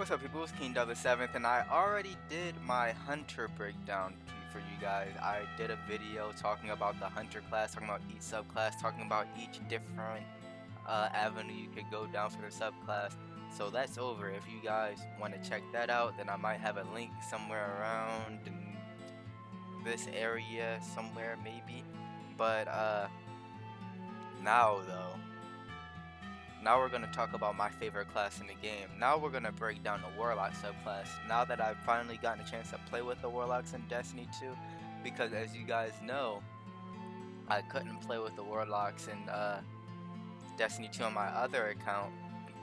What's up people, it's KingSevens, and I already did my Hunter breakdown for you guys. I did a video talking about the Hunter class, talking about each subclass, talking about each different avenue you could go down for the subclass. So that's over. If you guys want to check that out, then I might have a link somewhere around in this area somewhere maybe. But now though, now we're going to talk about my favorite class in the game. Now we're going to break down the Warlock subclass. Now that I've finally gotten a chance to play with the Warlocks in Destiny 2. Because as you guys know, I couldn't play with the Warlocks in Destiny 2 on my other account.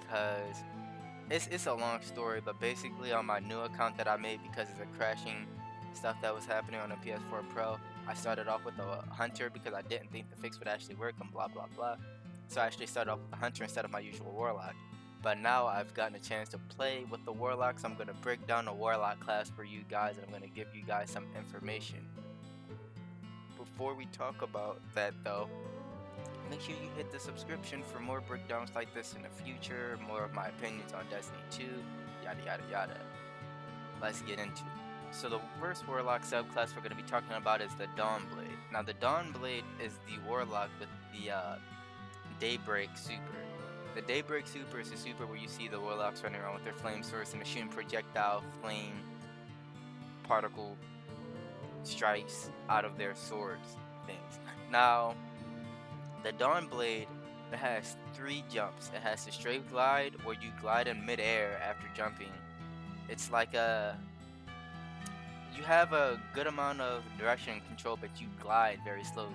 Because it's a long story. But basically on my new account that I made because of the crashing stuff that was happening on the PS4 Pro. I started off with the Hunter because I didn't think the fix would actually work and blah blah blah. So I actually started off with the Hunter instead of my usual Warlock. But now I've gotten a chance to play with the Warlocks. I'm going to break down the Warlock class for you guys, and I'm going to give you guys some information. Before we talk about that though, make sure you hit the subscription for more breakdowns like this in the future, more of my opinions on Destiny 2, yada yada yada. Let's get into it. So the first Warlock subclass we're going to be talking about is the Dawnblade. Now the Dawnblade is the Warlock with the Daybreak super. The Daybreak super is a super where you see the Warlocks running around with their flame source and shooting projectile flame particle strikes out of their swords things. Now the Dawnblade, it has three jumps. It has the straight glide where you glide in midair after jumping. It's like a, you have a good amount of direction control, but you glide very slowly.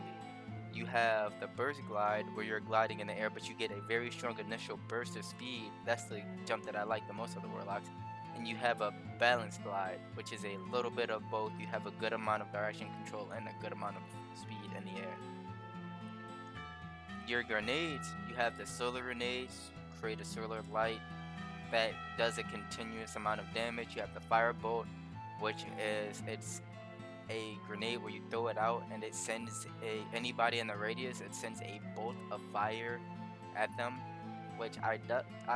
You have the burst glide where you're gliding in the air, but you get a very strong initial burst of speed. That's the jump that I like the most of the Warlocks. And you have a balanced glide, which is a little bit of both. You have a good amount of direction control and a good amount of speed in the air. Your grenades, you have the solar grenades, create a solar light that does a continuous amount of damage. You have the firebolt, which is, it's a grenade where you throw it out and it sends anybody in the radius, it sends a bolt of fire at them, which I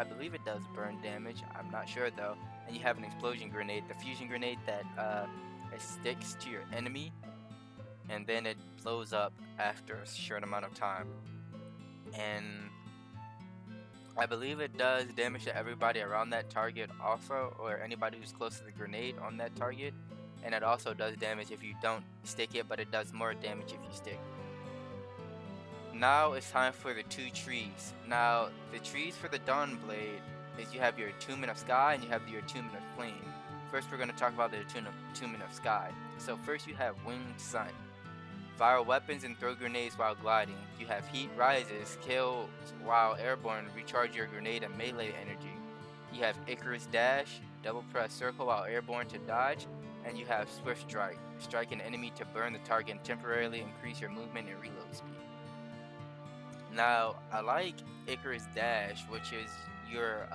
believe it does burn damage, I'm not sure though. And you have an explosion grenade, the fusion grenade that it sticks to your enemy and then it blows up after a short amount of time, and I believe it does damage to everybody around that target also, or anybody who's close to the grenade on that target. And it also does damage if you don't stick it, but it does more damage if you stick. Now it's time for the two trees. Now the trees for the Dawnblade is you have your Attunement of Sky and you have your Attunement of Flame. First we're going to talk about the Attunement of Sky. So first you have Winged Sun. Fire weapons and throw grenades while gliding. You have Heat Rises, kills while airborne, recharge your grenade and melee energy. You have Icarus Dash, double press circle while airborne to dodge. And you have Swift Strike. Strike an enemy to burn the target and temporarily increase your movement and reload speed. Now, I like Icarus Dash, which is your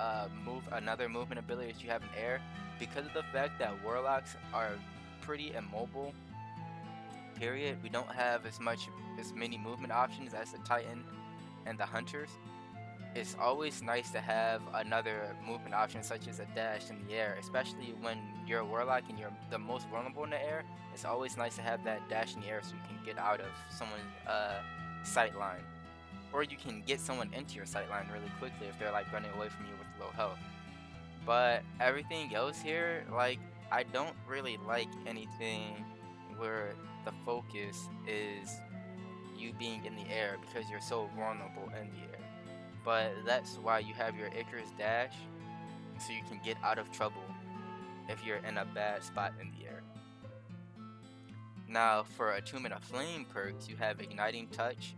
another movement ability that you have in air. Because of the fact that Warlocks are pretty immobile, period. We don't have as many movement options as the Titan and the Hunters. It's always nice to have another movement option such as a dash in the air, especially when you're a Warlock and you're the most vulnerable in the air. It's always nice to have that dash in the air so you can get out of someone's sight line, or you can get someone into your sight line really quickly if they're like running away from you with low health. But everything else here, like, I don't really like anything where the focus is you being in the air because you're so vulnerable in the air. But that's why you have your Icarus Dash, so you can get out of trouble if you're in a bad spot in the air. Now for Attunement of Flame perks, you have Igniting Touch,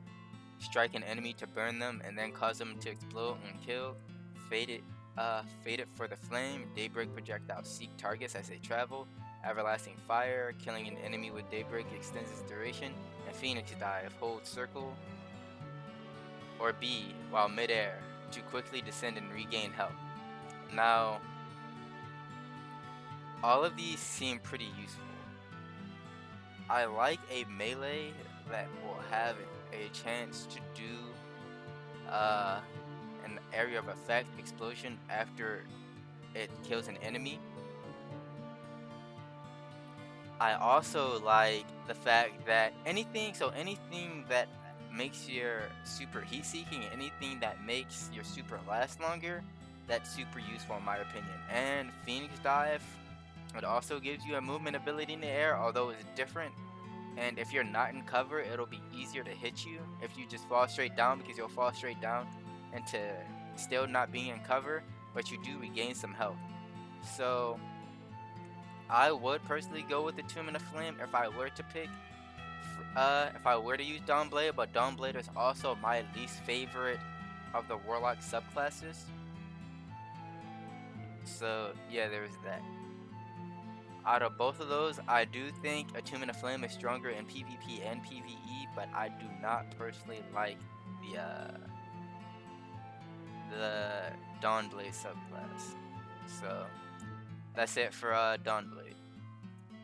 strike an enemy to burn them and then cause them to explode and kill, faded for the flame, Daybreak projectile seek targets as they travel, Everlasting Fire, killing an enemy with Daybreak extends its duration, and Phoenix Dive, hold circle or B while midair to quickly descend and regain health. Now, all of these seem pretty useful. I like a melee that will have a chance to do an area of effect explosion after it kills an enemy. I also like the fact that anything that makes your super heat seeking, anything that makes your super last longer, that's super useful in my opinion. And Phoenix Dive, it also gives you a movement ability in the air, although it's different. And if you're not in cover, it'll be easier to hit you if you just fall straight down, because you'll fall straight down into still not being in cover, but you do regain some health. So I would personally go with Attunement of Flame if I were to pick, if I were to use Dawnblade, but Dawnblade is also my least favorite of the Warlock subclasses. So yeah, there's that. Out of both of those, I do think Attunement of Flame is stronger in PvP and PvE, but I do not personally like the Dawnblade subclass. So that's it for Dawnblade.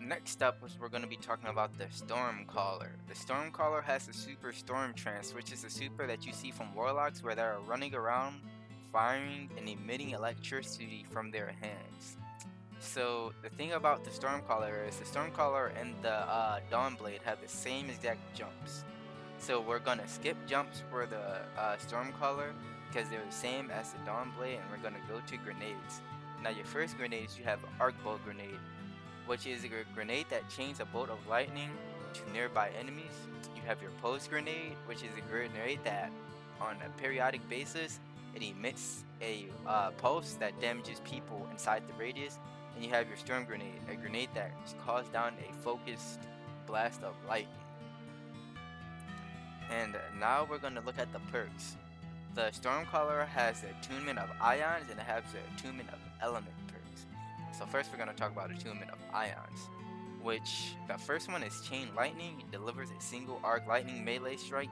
Next up is we're going to be talking about the Stormcaller. The Stormcaller has the super Storm Trance, which is a super that you see from Warlocks where they are running around, firing and emitting electricity from their hands. So the thing about the Stormcaller is the Stormcaller and the Dawnblade have the same exact jumps. So we're going to skip jumps for the Stormcaller because they're the same as the Dawnblade, and we're going to go to grenades. Now your first grenades, you have Arc Bolt Grenade, which is a grenade that chains a bolt of lightning to nearby enemies. You have your Pulse Grenade, which is a grenade that on a periodic basis, it emits a pulse that damages people inside the radius. And you have your Storm Grenade, a grenade that calls down a focused blast of lightning. And now we're going to look at the perks. The Stormcaller has the Attunement of Ions, and it has the Attunement of Element perks. So first we're going to talk about Attunement of Ions, which the first one is Chain Lightning. It delivers a single arc lightning melee strike,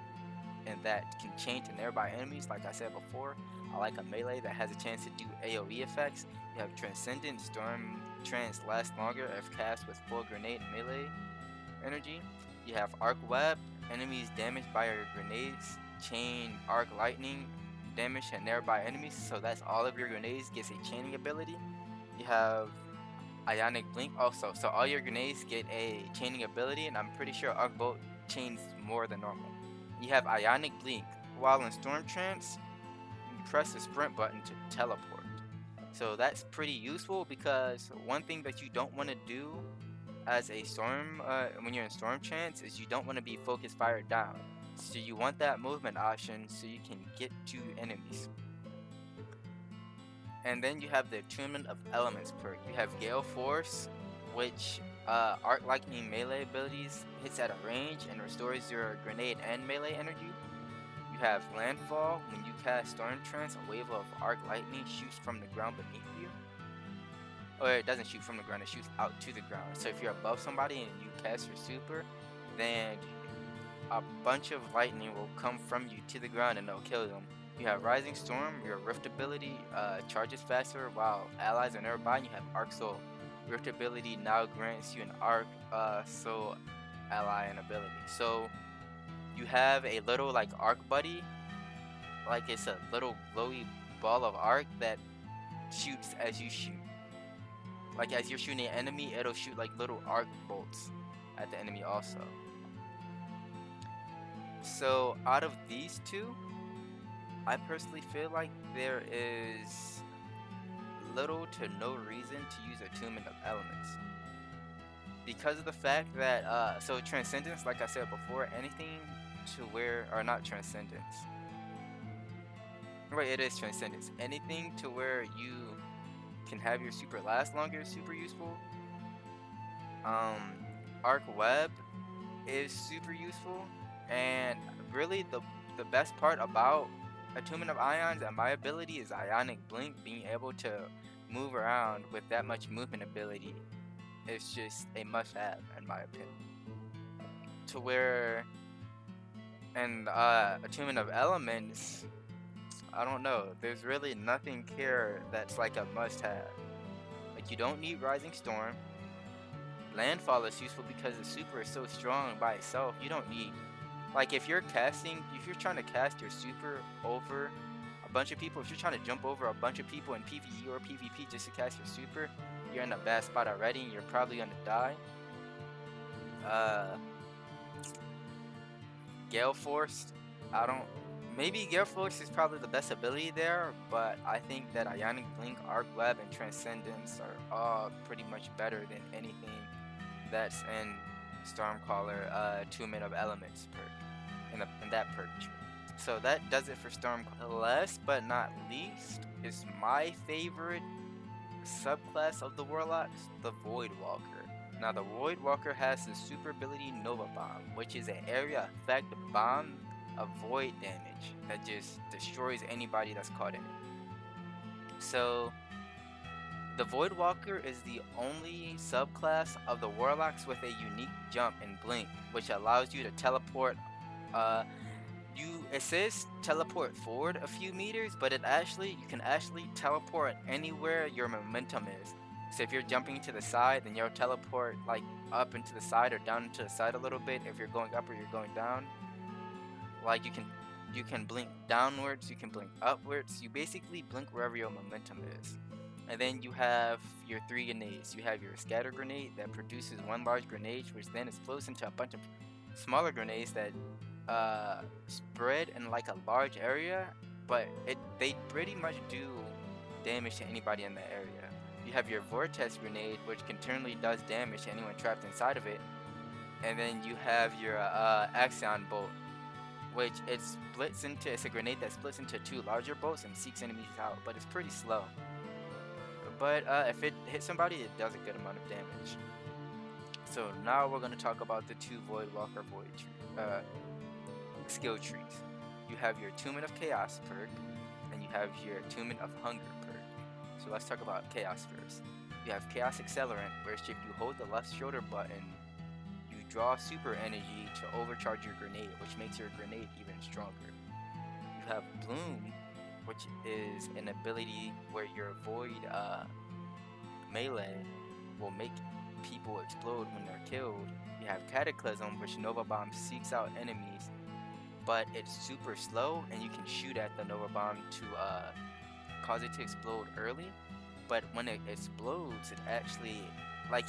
and that can chain to nearby enemies. Like I said before, I like a melee that has a chance to do AoE effects. You have Transcendence. Storm Trance lasts longer if cast with full grenade melee energy. You have Arc Web. Enemies damaged by your grenades chain arc lightning damage to nearby enemies, so that's all of your grenades gets a chaining ability. You have Ionic Blink also, so all your grenades get a chaining ability, and I'm pretty sure Arc Bolt chains more than normal. You have Ionic Blink. While in Storm Trance, you press the sprint button to teleport. So that's pretty useful, because one thing that you don't want to do as a storm when you're in Storm Trance is you don't want to be focused fire down. So you want that movement option so you can get to enemies. And then you have the Attunement of Elements perk. You have Gale Force, which arc lightning melee abilities hits at a range and restores your grenade and melee energy. You have Landfall. When you cast Storm Trance, a wave of arc lightning shoots from the ground beneath you. Or it doesn't shoot from the ground, it shoots out to the ground. So if you're above somebody and you cast your super, then a bunch of lightning will come from you to the ground and it'll kill them. You have Rising Storm. Your Rift ability charges faster while allies are nearby. You have Arc Soul. Rift ability now grants you an Arc Soul ally and ability. So you have a little like Arc Buddy, like it's a little glowy ball of arc that shoots as you shoot. Like as you're shooting an enemy, it'll shoot like little arc bolts at the enemy also. So out of these two, I personally feel like there is little to no reason to use Attunement of Elements, because of the fact that so Transcendence, like I said before, anything to where, or not Transcendence, right, it is Transcendence, anything to where you can have your super last longer is super useful. Arc Web is super useful. And really the best part about Attunement of Ions and my ability is Ionic Blink. Being able to move around with that much movement ability is just a must have in my opinion. To where, and Attunement of Elements, I don't know, there's really nothing here that's like a must have. Like you don't need Rising Storm. Landfall is useful because the super is so strong by itself. You don't need, like if you're trying to cast your super over a bunch of people. If you're trying to jump over a bunch of people in PvE or PvP just to cast your super, you're in a bad spot already and you're probably going to die. Gale Force, maybe Gale Force is probably the best ability there, but I think that Ionic Blink, Arc Web, and Transcendence are all pretty much better than anything that's in Stormcaller Attunement of Elements perk, in that perk tree. So that does it for Stormcaller. Last but not least is my favorite subclass of the Warlocks, the Voidwalker. Now the Voidwalker has the super ability Nova Bomb, which is an area effect bomb of void damage that just destroys anybody that's caught in it. So the Voidwalker is the only subclass of the Warlocks with a unique jump and blink, which allows you to teleport. It says teleport forward a few meters, but you can actually teleport anywhere your momentum is. So if you're jumping to the side, then you'll teleport like up into the side or down into the side a little bit. If you're going up or you're going down, like you can blink downwards, you can blink upwards. You basically blink wherever your momentum is. And then you have your three grenades. You have your scatter grenade that produces one large grenade, which then explodes into a bunch of smaller grenades that spread in like a large area, but they pretty much do damage to anybody in the area. You have your vortex grenade, which continually does damage to anyone trapped inside of it. And then you have your axion bolt, which it's a grenade that splits into two larger bolts and seeks enemies out, but it's pretty slow. But if it hits somebody, it does a good amount of damage. So now we're going to talk about the two Voidwalker skill trees. You have your Attunement of Chaos perk, and you have your Attunement of Hunger perk. So let's talk about Chaos first. You have Chaos Accelerant, where if you hold the left shoulder button, you draw super energy to overcharge your grenade, which makes your grenade even stronger. You have Bloom, which is an ability where your void melee will make people explode when they're killed. You have Cataclysm, which Nova Bomb seeks out enemies, but it's super slow, and you can shoot at the Nova Bomb to cause it to explode early, but when it explodes, it actually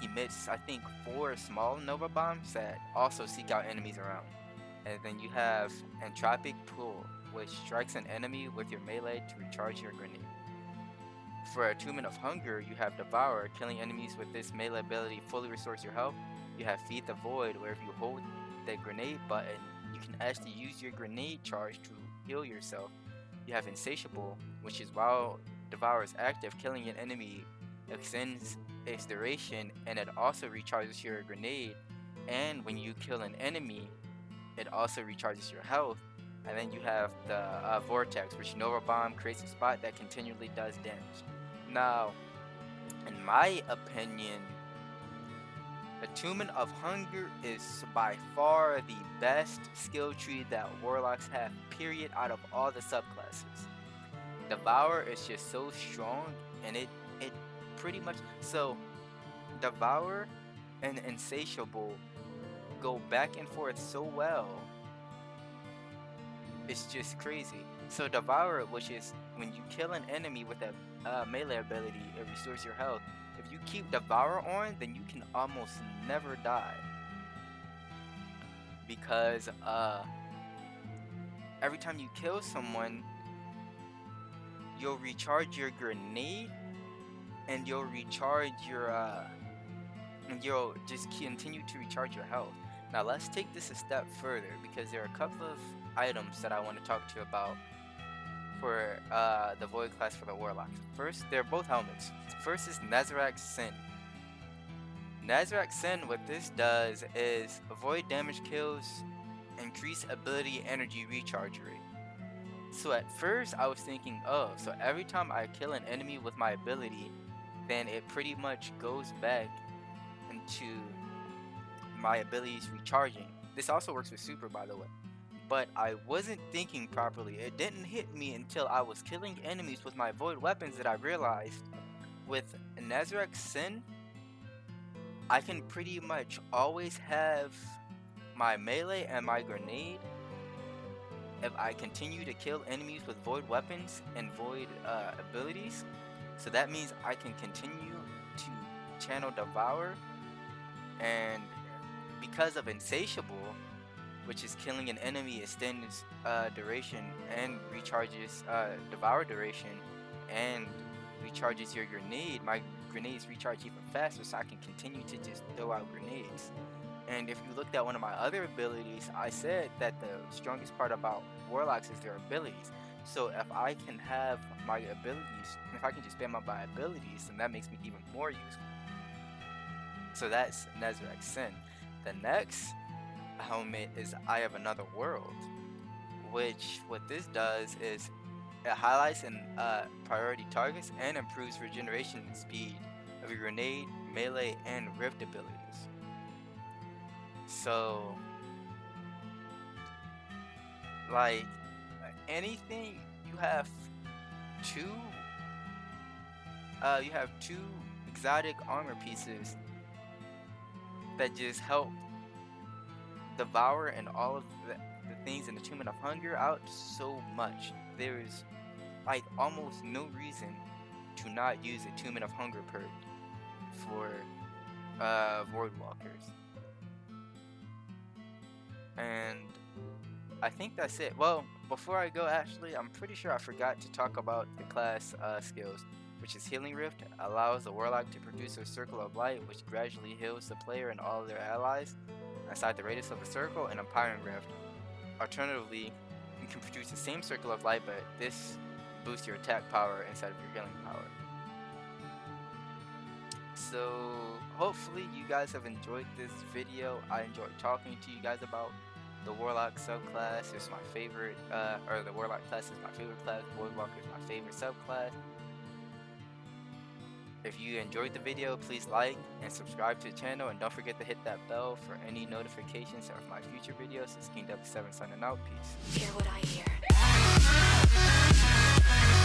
emits, I think, 4 small Nova Bombs that also seek out enemies around. And then you have Entropic Pool, which strikes an enemy with your melee to recharge your grenade. For Attunement of Hunger, you have Devour. Killing enemies with this melee ability fully restores your health. You have Feed the Void, where if you hold the grenade button, you can actually use your grenade charge to heal yourself. You have Insatiable, which is while Devour is active, killing an enemy extends its duration, and it also recharges your grenade, and when you kill an enemy, it also recharges your health. And then you have the Vortex, which Nova Bomb creates a spot that continually does damage. Now, in my opinion, Attunement of Hunger is by far the best skill tree that Warlocks have, period, out of all the subclasses. Devour is just so strong, and it pretty much, so Devour and Insatiable go back and forth so well, it's just crazy. So Devour, which is when you kill an enemy with a melee ability, it restores your health. If you keep Devour on, then you can almost never die, because every time you kill someone, you'll recharge your grenade, and you'll recharge your and you'll just continue to recharge your health. Now let's take this a step further, because there are a couple of items that I want to talk to you about for the Void class for the Warlocks. First, they're both helmets. First is Nezarec's Sin. Nezarec's Sin, what this does is avoid damage kills, increase ability energy recharge rate. So at first I was thinking, oh, so every time I kill an enemy with my ability, then it pretty much goes back into my abilities recharging. This also works with super, by the way. But I wasn't thinking properly. It didn't hit me until I was killing enemies with my void weapons that I realized with Nezarec's Sin, I can pretty much always have my melee and my grenade if I continue to kill enemies with void weapons and void abilities. So that means I can continue to channel Devour, and because of Insatiable, which is killing an enemy, extends duration and recharges Devour duration and recharges your grenade. My grenades recharge even faster, so I can continue to just throw out grenades. And if you looked at one of my other abilities, I said that the strongest part about Warlocks is their abilities. So if I can have my abilities, if I can just spam out my abilities, then that makes me even more useful. So that's Nezarec's Sin. The next helmet is Eye of Another World, which what this does is it highlights and priority targets and improves regeneration speed of your grenade, melee, and rift abilities. So, like, anything you have two exotic armor pieces that just help Devour and all of the things in the Attunement of Hunger out so much. There is like almost no reason to not use the Attunement of Hunger perk for Voidwalkers. And I think that's it. Well, before I go, actually, I'm pretty sure I forgot to talk about the class skills, which is Healing Rift. Allows the Warlock to produce a circle of light, which gradually heals the player and all their allies inside the radius of the circle, and Empowering Rift. Alternatively, you can produce the same circle of light, but this boosts your attack power instead of your healing power. So, hopefully you guys have enjoyed this video. I enjoyed talking to you guys about the Warlock subclass. It's my favorite, or the Warlock class is my favorite class. Voidwalker is my favorite subclass. If you enjoyed the video, please like and subscribe to the channel, and don't forget to hit that bell for any notifications of my future videos. It's KingSevens signing out. Peace. Hear what I hear.